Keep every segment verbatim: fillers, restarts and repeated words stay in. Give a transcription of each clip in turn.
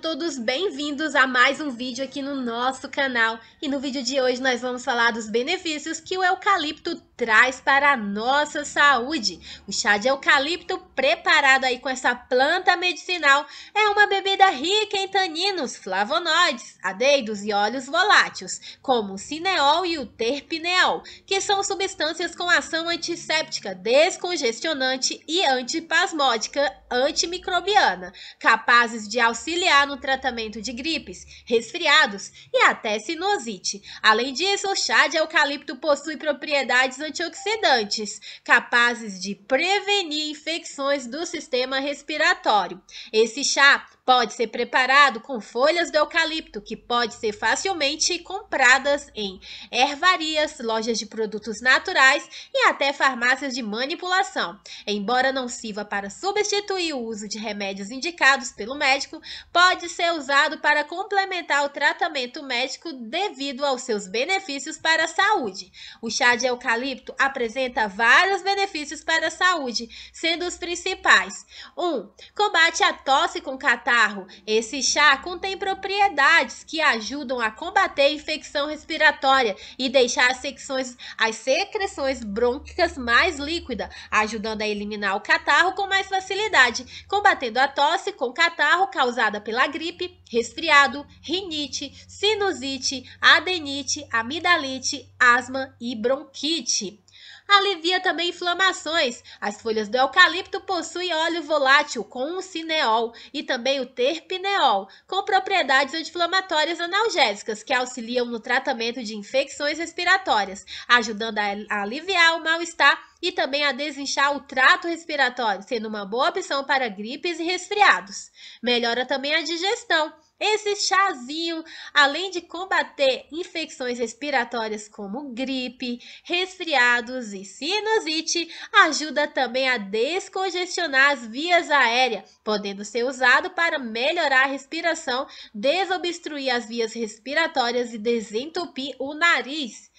Todos bem-vindos a mais um vídeo aqui no nosso canal, e no vídeo de hoje nós vamos falar dos benefícios que o eucalipto traz para a nossa saúde. O chá de eucalipto preparado aí com essa planta medicinal é uma bebida rica em taninos, flavonoides, adeidos e óleos voláteis, como o cineol e o terpineol, que são substâncias com ação antisséptica, descongestionante e antipasmódica antimicrobiana, capazes de auxiliar no tratamento de gripes, resfriados e até sinusite. Além disso, o chá de eucalipto possui propriedades antioxidantes, capazes de prevenir infecções do sistema respiratório. Esse chá pode ser preparado com folhas do eucalipto, que pode ser facilmente compradas em ervarias, lojas de produtos naturais e até farmácias de manipulação. Embora não sirva para substituir o uso de remédios indicados pelo médico, pode ser usado para complementar o tratamento médico devido aos seus benefícios para a saúde. O chá de eucalipto apresenta vários benefícios para a saúde, sendo os principais: um Combate a tosse com catarro. Esse chá contém propriedades que ajudam a combater a infecção respiratória e deixar as secções, as secreções brôncicas mais líquidas, ajudando a eliminar o catarro com mais facilidade, combatendo a tosse com catarro causada pela gripe, resfriado, rinite, sinusite, adenite, amidalite, asma e bronquite. Alivia também inflamações. As folhas do eucalipto possuem óleo volátil com o cineol e também o terpineol, com propriedades anti-inflamatórias analgésicas que auxiliam no tratamento de infecções respiratórias, ajudando a aliviar o mal-estar e também a desinchar o trato respiratório, sendo uma boa opção para gripes e resfriados. Melhora também a digestão. Esse chazinho, além de combater infecções respiratórias como gripe, resfriados e sinusite, ajuda também a descongestionar as vias aéreas, podendo ser usado para melhorar a respiração, desobstruir as vias respiratórias e desentupir o nariz.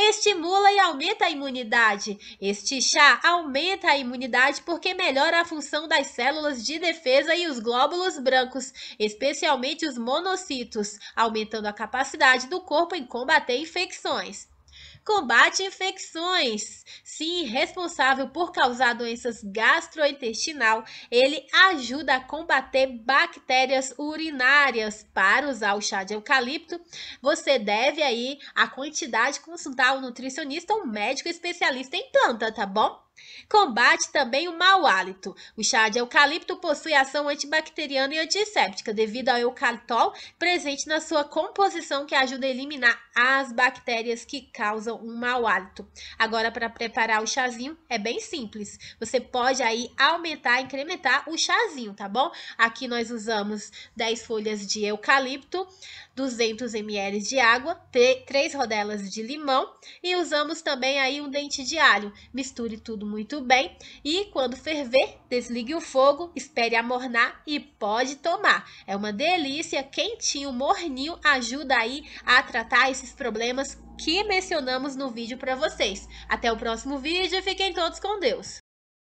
Estimula e aumenta a imunidade. Este chá aumenta a imunidade porque melhora a função das células de defesa e os glóbulos brancos, especialmente os monocitos, aumentando a capacidade do corpo em combater infecções. Combate infecções. Sim, responsável por causar doenças gastrointestinais, ele ajuda a combater bactérias urinárias. Para usar o chá de eucalipto, você deve aí a quantidade consultar um nutricionista ou um médico especialista em planta, tá bom? Combate também o mau hálito. O chá de eucalipto possui ação antibacteriana e antisséptica devido ao eucaltol presente na sua composição, que ajuda a eliminar as bactérias que causam um mau hálito. Agora, para preparar o chazinho é bem simples. Você pode aí aumentar, incrementar o chazinho, tá bom? Aqui nós usamos dez folhas de eucalipto, duzentos mililitros de água, três rodelas de limão e usamos também aí um dente de alho. Misture tudo muito bem e, quando ferver, desligue o fogo, espere amornar e pode tomar. É uma delícia, quentinho, morninho, ajuda aí a tratar esses problemas que mencionamos no vídeo para vocês. Até o próximo vídeo e fiquem todos com Deus!